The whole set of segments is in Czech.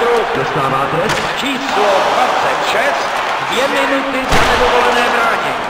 metrů. Dostává trest. Číslo 26, 2 minuty za nedovolené bránění.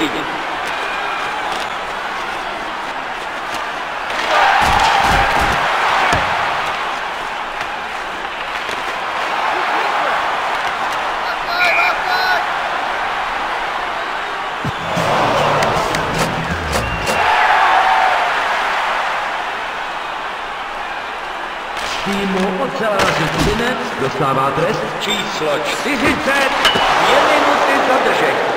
týdně. Týmu ocelářů Třinec dostává trest číslo 40, 2 minuty zadržení.